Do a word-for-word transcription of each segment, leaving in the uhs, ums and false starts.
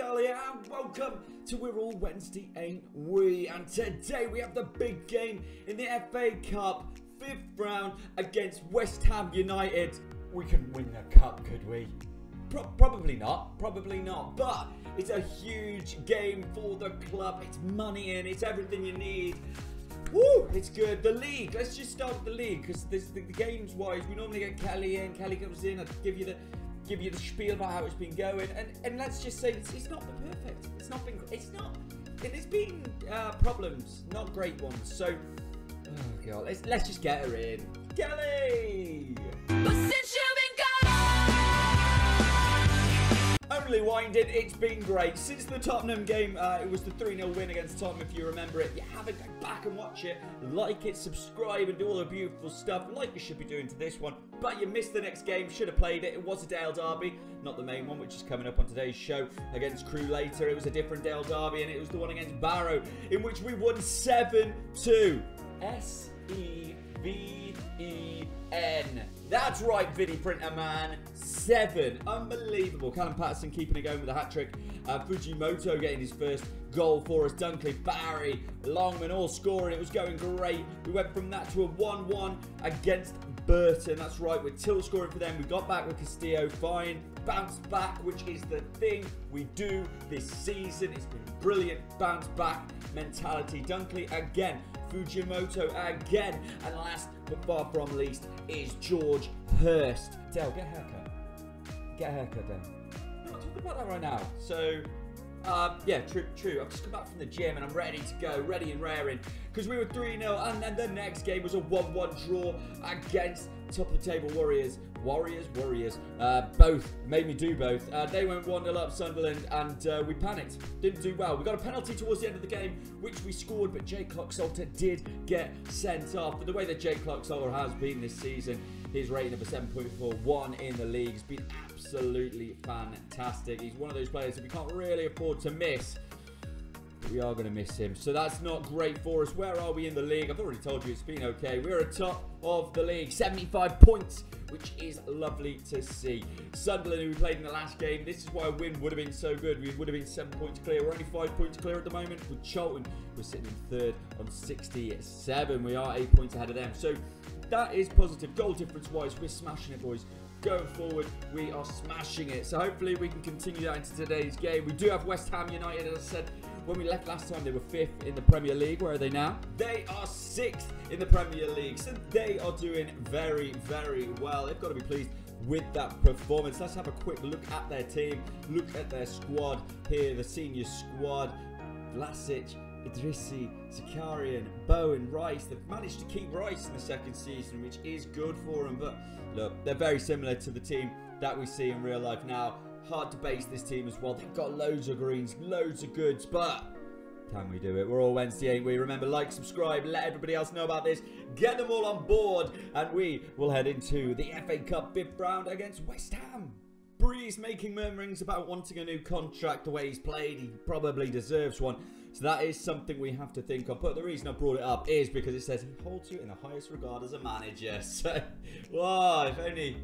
Dale here, and welcome to We're All Wednesday, Ain't We? And today we have the big game in the F A Cup, fifth round against West Ham United. We couldn't win the cup, could we? Pro probably not, probably not, but it's a huge game for the club. It's money in, it's everything you need. Woo, it's good. The league, let's just start with the league, because the, the games-wise, we normally get Kelly in, Kelly comes in, I give you the give you the spiel about how it's been going, and, and let's just say, it's, it's not been perfect, it's not been, it's not, there's been uh, problems, not great ones, so, oh god, let's, let's just get her in. Kelly! But since you've been Only winded, it's been great. Since the Tottenham game, uh, it was the three nil win against Tottenham, if you remember it. If you haven't, go back and watch it. Like it, subscribe, and do all the beautiful stuff like you should be doing to this one. But you missed the next game, should have played it. It was a Dale derby, not the main one, which is coming up on today's show against Crew later. It was a different Dale derby, and it was the one against Barrow, in which we won seven two. S E V E N. That's right, Vinny Printer Man. Seven. Unbelievable. Callum Patterson keeping it going with a hat-trick. Uh, Fujimoto getting his first goal for us. Dunkley, Barry, Longman all scoring. It was going great. We went from that to a one one against Burton. That's right, with Till scoring for them. We got back with Castillo. Fine. Bounced back, which is the thing we do this season. It's been brilliant. Bounce back mentality. Dunkley again. Fujimoto again, and last but far from least is George Hurst. Dale, get a haircut. Get a haircut, Dale. I'm not talking about that right now. So, uh, yeah, true, true. I've just come back from the gym and I'm ready to go, ready and raring, because we were three nil, and then the next game was a one one draw against top of the table Warriors. Warriors, Warriors. Uh, both made me do both. Uh, they went one nil up Sunderland, and uh, we panicked. Didn't do well. We got a penalty towards the end of the game, which we scored, but Jay Clark-Salter did get sent off. But the way that Jay Clark-Salter has been this season, his rating of a seven point four one in the league has been absolutely fantastic. He's one of those players that we can't really afford to miss. But we are going to miss him, so that's not great for us. Where are we in the league? I've already told you it's been okay. We're atop of the league, seventy-five points, which is lovely to see. Sunderland, who we played in the last game, this is why a win would have been so good. We would have been seven points clear. We're only five points clear at the moment. With Charlton, we're sitting in third on sixty-seven. We are eight points ahead of them, so that is positive. Goal difference-wise, we're smashing it, boys. Going forward, we are smashing it. So hopefully we can continue that into today's game. We do have West Ham United, as I said. When we left last time, they were fifth in the Premier League. Where are they now? They are sixth in the Premier League. So they are doing very, very well. They've got to be pleased with that performance. Let's have a quick look at their team. Look at their squad here, the senior squad. Vlasic, Idrissi, Zakarian, Bowen, Rice. They've managed to keep Rice in the second season, which is good for them. But look, they're very similar to the team that we see in real life now. Hard to base this team as well. They've got loads of greens, loads of goods, but can we do it? We're All Wednesday, Ain't We? Remember, like, subscribe, let everybody else know about this. Get them all on board, and we will head into the F A Cup fifth round against West Ham. Bree's making murmurings about wanting a new contract. The way he's played, he probably deserves one. So that is something we have to think of. But the reason I brought it up is because it says he holds you in the highest regard as a manager. So, wow, if only,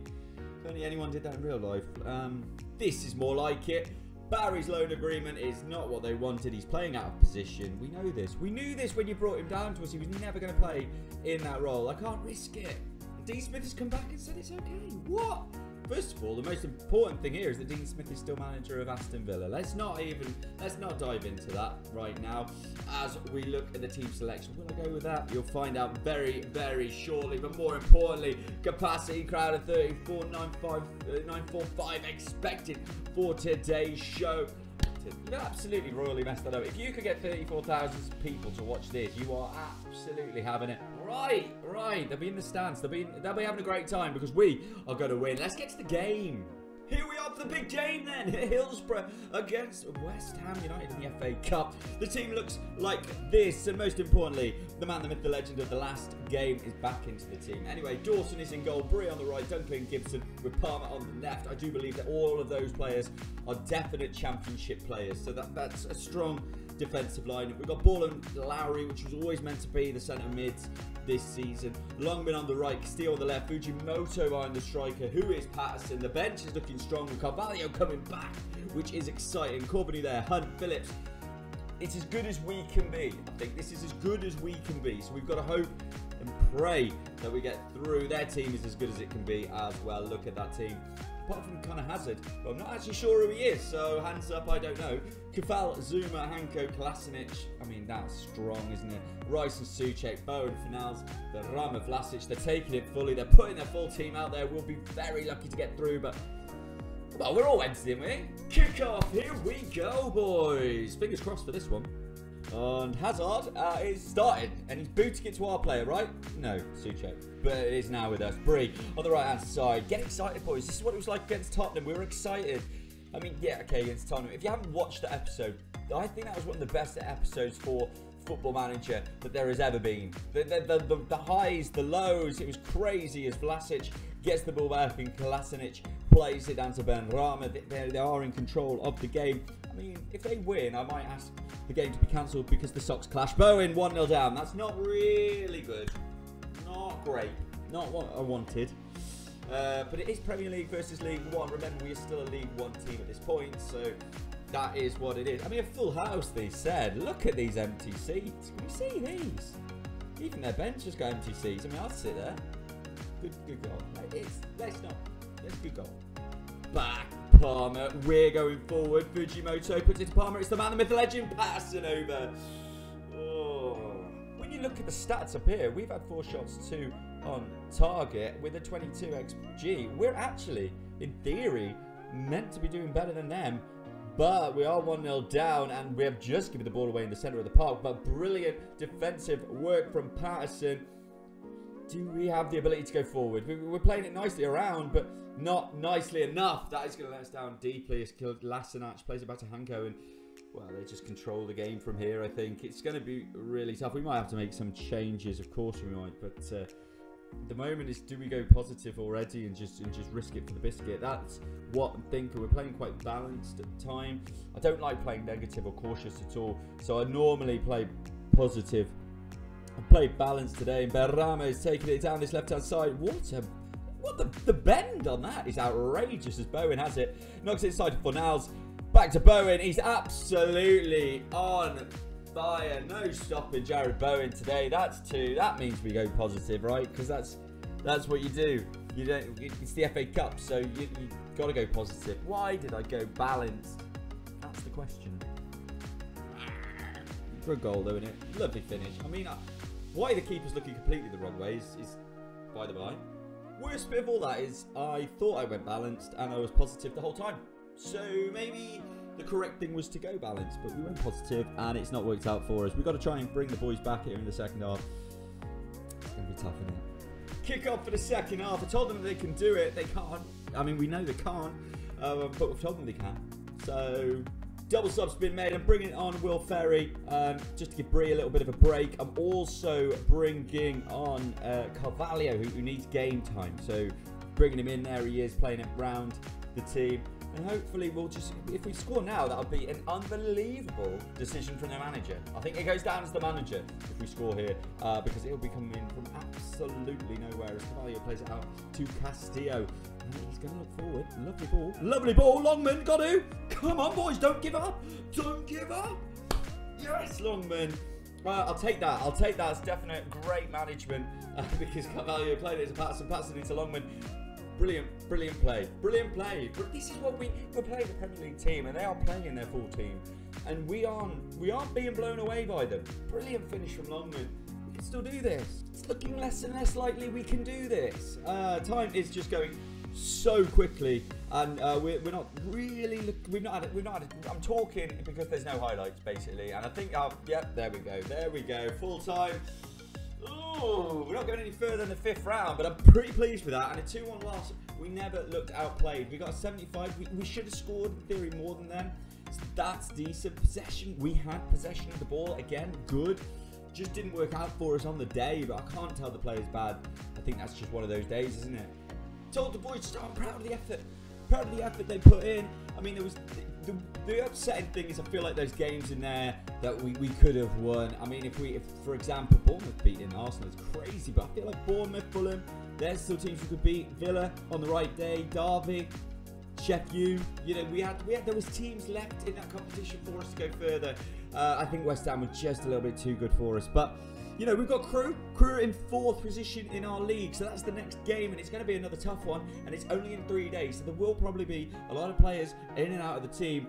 if only anyone did that in real life. Um, this is more like it. Barry's loan agreement is not what they wanted. He's playing out of position. We know this. We knew this when you brought him down to us. He was never going to play in that role. I can't risk it. Dean Smith has come back and said it's okay. What? First of all, the most important thing here is that Dean Smith is still manager of Aston Villa. Let's not even, let's not dive into that right now. As we look at the team selection, will I go with that? You'll find out very, very shortly. But more importantly, capacity crowd of thirty-four nine forty-five expected for today's show. You've absolutely royally messed that up. If you could get thirty-four thousand people to watch this, you are absolutely having it. Right, right. They'll be in the stands. They'll be, in, they'll be having a great time because we are going to win. Let's get to the game. Here we are for the big game then. Hillsborough against West Ham United in the F A Cup. The team looks like this. And most importantly, the man, the myth, the legend of the last game is back into the team. Anyway, Dawson is in goal. Bree on the right. Dunkley and Gibson with Palmer on the left. I do believe that all of those players are definite championship players. So that, that's a strong defensive line. We've got Ball and Lowry, which was always meant to be the centre mid this season. Longman on the right, Castillo on the left, Fujimoto behind the striker. Who is Patterson? The bench is looking strong. Carvalho coming back, which is exciting. Corbeanu there, Hunt, Phillips. It's as good as we can be. I think this is as good as we can be. So we've got to hope and pray that we get through. Their team is as good as it can be as well. Look at that team. Apart from Connor Hazard, but I'm not actually sure who he is, so hands up, I don't know. Kefal, Zuma, Hanko, Kolasinac. I mean, that's strong, isn't it? Rice and Soucek, Bowen, Finals, Benrahma, Vlasic. They're taking it fully. They're putting their full team out there. We'll be very lucky to get through, but... Well, we're all Wednesday, mate. Kick off. Here we go, boys. Fingers crossed for this one. And Hazard uh, is starting, and he's booting it to our player, right? No, Soucek. But it is now with us. Bree on the right-hand side. Get excited, boys. This is what it was like against Tottenham. We were excited. I mean, yeah, okay, against Tottenham. If you haven't watched the episode, I think that was one of the best episodes for Football Manager that there has ever been. The, the, the, the, the highs, the lows, it was crazy as Vlasic gets the ball back and Kolasinac plays it down to Benrahma. They, they are in control of the game. I mean, if they win, I might ask the game to be cancelled because the Sox clash. Bowen, one nil down. That's not really good. Not great. Not what I wanted. Uh, but it is Premier League versus League One. Remember, we are still a League One team at this point, so that is what it is. I mean, a full house, they said. Look at these empty seats. Can you see these? Even their bench has got empty seats. I mean, I'd sit there. Good, good goal. It's, let's not. Let's good goal. Back Palmer. We're going forward. Fujimoto puts it to Palmer. It's the man, the myth, the legend. Patterson over. Oh. When you look at the stats up here, we've had four shots, two on target with a twenty-two X G. We're actually, in theory, meant to be doing better than them. But we are one nil down, and we have just given the ball away in the centre of the park. But brilliant defensive work from Patterson. Do we have the ability to go forward? We, we're playing it nicely around, but not nicely enough. That is going to let us down deeply as Kolasinac plays it back to Hanko. And, well, they just control the game from here, I think. It's going to be really tough. We might have to make some changes. Of course we might. But... Uh, the moment is, do we go positive already and just and just risk it for the biscuit? That's what I'm thinking. We're playing quite balanced at the time. I don't like playing negative or cautious at all, so I normally play positive. I played balanced today, and Benrahma is taking it down this left-hand side. What a... What the, the bend on that is outrageous as Bowen has it. Knocks it inside for Fornals. Back to Bowen. He's absolutely on... Fire. No stopping Jared Bowen today. That's two. That means we go positive, right? Because that's that's what you do. You don't. It's the F A Cup, so you, you got to go positive. Why did I go balanced? That's the question. For a goal, though, isn't it? Lovely finish. I mean, I, why the keeper's looking completely the wrong way is, is by the by. Worst bit of all that is I thought I went balanced and I was positive the whole time. So maybe the correct thing was to go balanced, but we went positive and it's not worked out for us. We've got to try and bring the boys back here in the second half. It's going to be tough, isn't it? Kick off for the second half. I told them they can do it. They can't. I mean, we know they can't, uh, but we've told them they can. So, double sub's been made. I'm bringing on Will Ferry um, just to give Bree a little bit of a break. I'm also bringing on uh, Carvalho, who, who needs game time. So, bringing him in there. He is playing it round the team. And hopefully we'll just, if we score now, that'll be an unbelievable decision from the manager. I think it goes down as the manager if we score here, uh, because it'll be coming in from absolutely nowhere as Carvalho plays it out to Castillo. And he's going to look forward. Lovely ball. Lovely ball. Longman, got to. Come on, boys. Don't give up. Don't give up. Yes, Longman. Uh, I'll take that. I'll take that. It's definite great management uh, because Carvalho played it to Patterson. Patterson into Longman. Brilliant, brilliant play, brilliant play. This is what we, we're playing the Premier League team, and they are playing their full team. And we aren't, we aren't being blown away by them. Brilliant finish from Longman. We can still do this. It's looking less and less likely we can do this. Uh, time is just going so quickly, and uh, we're, we're not really, look, we've not had, we've not had, I'm talking because there's no highlights, basically. And I think, uh, yep, there we go, there we go, full time. Oh, we're not going any further than the fifth round, but I'm pretty pleased with that. And a two one loss, we never looked outplayed. We got a seventy-five. We, we should have scored, in theory, more than them. So that's decent. Possession, we had possession of the ball again. Good. Just didn't work out for us on the day, but I can't tell the players bad. I think that's just one of those days, isn't it? Told the boys, I'm proud of the effort. Proud of the effort they put in. I mean, there was the, the upsetting thing is I feel like there's games in there that we, we could have won. I mean, if we, if for example, Bournemouth beating Arsenal is crazy, but I feel like Bournemouth, Fulham, there's still teams we could beat. Villa on the right day, Derby, Sheffield, you, you know, we had, we had, there was teams left in that competition for us to go further. Uh, I think West Ham were just a little bit too good for us, but you know, we've got Crew, Crew in fourth position in our league, so that's the next game, and it's going to be another tough one, and it's only in three days, so there will probably be a lot of players in and out of the team.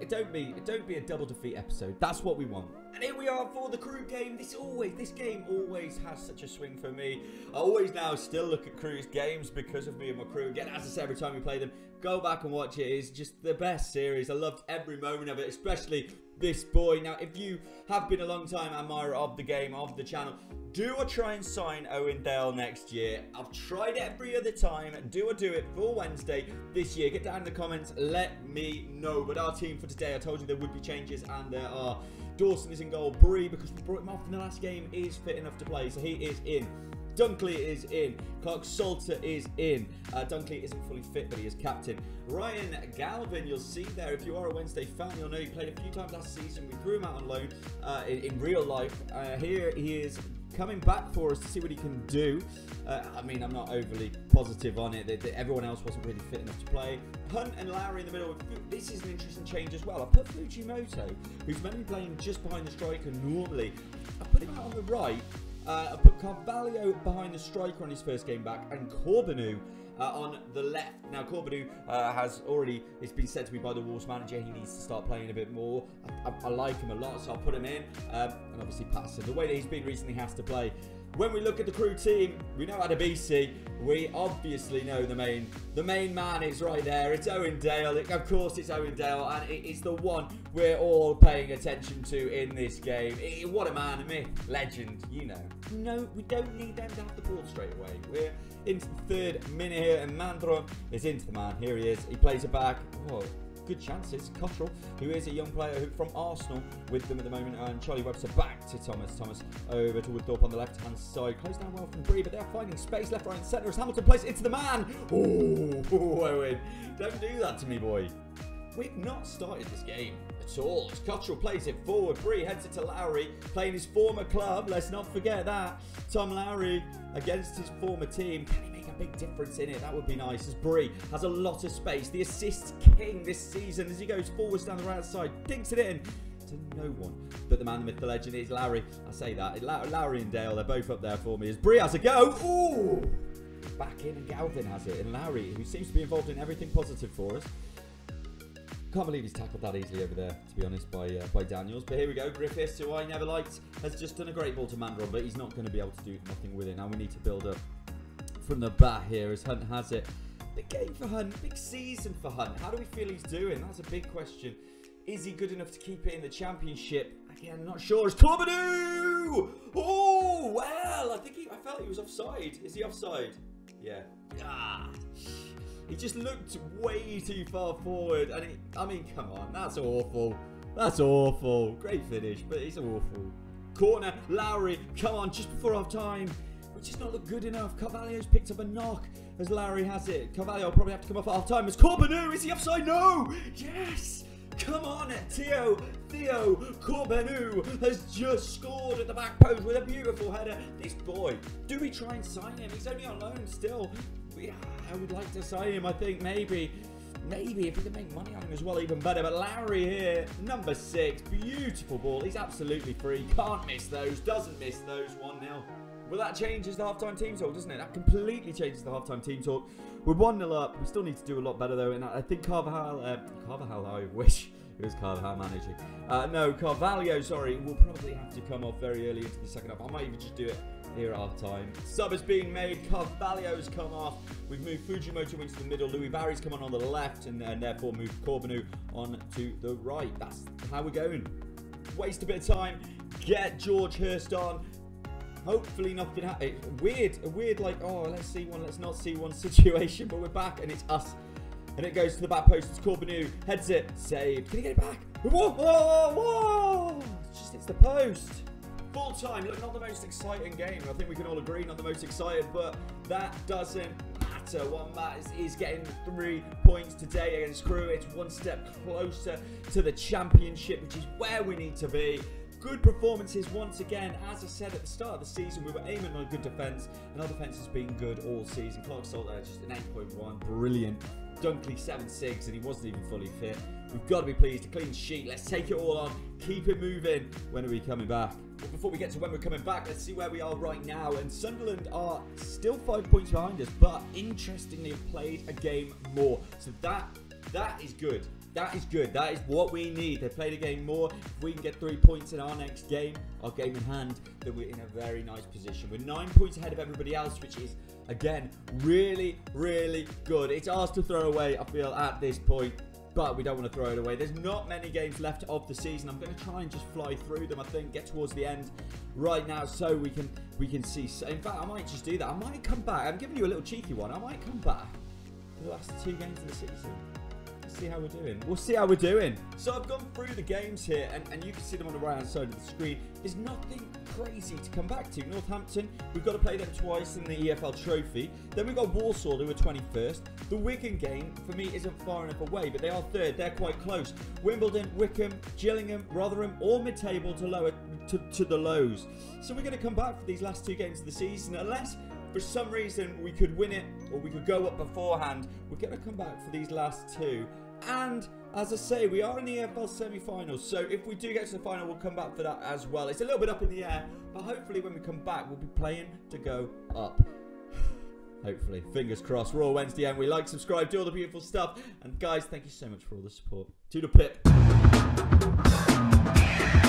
It don't be, it don't be a double defeat episode. That's what we want. And here we are for the Crew game. This always, this game always has such a swing for me. I always now still look at Crew's games because of me and my crew. Again, as I say, every time we play them, go back and watch it. It's just the best series. I loved every moment of it, especially this boy. Now, if you have been a long time admirer of the game, of the channel, do I try and sign Owen Dale next year? I've tried it every other time. Do I do it for Wednesday this year? Get down in the comments, let me know. But our team for today, I told you there would be changes, and there are. Dawson is in goal. Bree, because we brought him off in the last game, is fit enough to play, so he is in. Dunkley is in. Clark-Salter is in. Uh, Dunkley isn't fully fit, but he is captain. Ryan Galvin, you'll see there. If you are a Wednesday fan, you'll know he played a few times last season. We threw him out on loan uh, in, in real life. Uh, here he is coming back for us to see what he can do. Uh, I mean, I'm not overly positive on it. That, that everyone else wasn't really fit enough to play. Hunt and Larry in the middle. This is an interesting change as well. I put Fujimoto, who's mainly playing just behind the striker normally. I put him out on the right. Uh, I put Carvalho behind the striker on his first game back, and Corbeanu uh, on the left. Now, Corbeanu uh, has already, it's been said to me by the Wolves manager, he needs to start playing a bit more. I, I, I like him a lot, so I'll put him in. Um, and obviously, Patterson, the way that he's been recently, has to play. When we look at the Crew team, we know Adebisi. We obviously know the main the main man is right there. It's Owen Dale. It, of course, it's Owen Dale, and it, it's the one we're all paying attention to in this game. It, what a man, a myth, legend, you know. No, we don't need them to have the ball straight away. We're into the third minute here, and Mandron is into the man. Here he is. He plays it back. Whoa. Good chances. Cottrell, who is a young player who, from Arsenal with them at the moment, and Charlie Webster back to Thomas. Thomas over to Woodthorpe on the left-hand side. Close down well from Bree, but they're finding space left, right and centre as Hamilton plays into the man. Ooh, ooh, Owen, don't do that to me, boy. We've not started this game at all. As Cottrell plays it forward, Bree heads it to Lowry, playing his former club. Let's not forget that. Tom Lowry against his former team. Can he make a big difference in it? That would be nice, as Bree has a lot of space. The assist king this season as he goes forwards down the right side, dinks it in to no one. But the man, the myth, the legend is Larry. I say that. Lowry and Dale, they're both up there for me. As Bree has a go. Ooh! Back in, and Galvin has it. And Larry, who seems to be involved in everything positive for us. Can't believe he's tackled that easily over there, to be honest, by uh, by Daniels. But here we go. Griffiths, who I never liked, has just done a great ball to Mandron, but he's not going to be able to do nothing with it. Now we need to build up from the bat here as Hunt has it. Big game for Hunt. Big season for Hunt. How do we feel he's doing? That's a big question. Is he good enough to keep it in the Championship? Again, I'm not sure. It's Corbeanu! Oh, well, I think he, I felt he was offside. Is he offside? Yeah. Ah. He just looked way too far forward, and it, I mean, come on, that's awful. That's awful. Great finish, but it's awful. Corner, Lowry, come on, just before half time. We just not look good enough. Carvalho's picked up a knock as Lowry has it. Carvalho will probably have to come off at half time. It's Corbeanu, is he offside? No! Yes! Come on, Theo, Theo Corbeanu has just scored at the back post with a beautiful header. This boy, do we try and sign him? He's only on loan still. Yeah, I would like to sign him, I think, maybe. Maybe, if we can make money on him as well, even better. But Lowry here, number six, beautiful ball. He's absolutely free. Can't miss those, doesn't miss those, one nil. Well, that changes the halftime team talk, doesn't it? That completely changes the halftime team talk. We're one nil up. We still need to do a lot better, though. And I think Carvajal, uh, Carvajal, I wish it was Carvajal managing. Uh, no, Carvalho, sorry, will probably have to come off very early into the second half. I might even just do it here at half time. Sub is being made. Carvalho's come off. We've moved Fujimoto into the middle. Louis Barry's come on on the left, and, and therefore moved Corbeanu on to the right. That's how we're going. Waste a bit of time. Get George Hurst on. Hopefully nothing happens. Weird, a weird like, oh, let's see one, let's not see one situation, but we're back and it's us. And it goes to the back post. It's Corbeanu. Heads it. Save. Can he get it back? Whoa, whoa, whoa. It's just, it's the post. Full time. Look, not the most exciting game. I think we can all agree, not the most exciting, but that doesn't matter. What matters is getting the three points today against Crew. It's one step closer to the championship, which is where we need to be. Good performances once again. As I said at the start of the season, we were aiming on a good defence, and our defence has been good all season. Clark-Salter just an eight point one, brilliant. Dunkley seven six, and he wasn't even fully fit. We've got to be pleased. A clean sheet. Let's take it all on. Keep it moving. When are we coming back? But before we get to when we're coming back, let's see where we are right now. And Sunderland are still five points behind us, but interestingly have played a game more. So that that is good. That is good. That is what we need. They played a game more. If we can get three points in our next game, our game in hand, then we're in a very nice position. We're nine points ahead of everybody else, which is, again, really, really good. It's ours to throw away, I feel, at this point. But we don't want to throw it away. There's not many games left of the season. I'm going to try and just fly through them, I think, get towards the end right now so we can we can see. So, in fact, I might just do that. I might come back. I'm giving you a little cheeky one. I might come back for the last two games of the season. Let's see how we're doing. We'll see how we're doing. So I've gone through the games here, and, and you can see them on the right-hand side of the screen. There's nothing crazy to come back to. Northampton, we've got to play them twice in the E F L Trophy. Then we've got Walsall, who are twenty-first. The Wigan game, for me, isn't far enough away, but they are third. They're quite close. Wimbledon, Wickham, Gillingham, Rotherham, all mid-table to lower to, to the lows. So we're going to come back for these last two games of the season, unless for some reason we could win it or we could go up beforehand. We're going to come back for these last two. And as I say, we are in the E F L semi-finals, so if we do get to the final, we'll come back for that as well. It's a little bit up in the air, but hopefully when we come back, we'll be playing to go up. Hopefully. Fingers crossed. We're all Wednesday, and we like, subscribe, do all the beautiful stuff. And guys, thank you so much for all the support. To the pit.